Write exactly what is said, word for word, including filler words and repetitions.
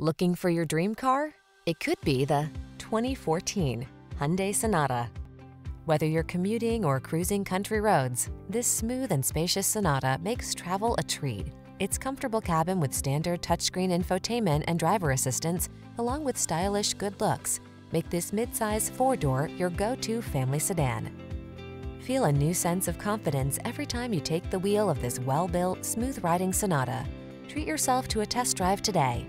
Looking for your dream car? It could be the twenty fourteen Hyundai Sonata. Whether you're commuting or cruising country roads, this smooth and spacious Sonata makes travel a treat. Its comfortable cabin with standard touchscreen infotainment and driver assistance, along with stylish good looks, make this midsize four-door your go-to family sedan. Feel a new sense of confidence every time you take the wheel of this well-built, smooth-riding Sonata. Treat yourself to a test drive today.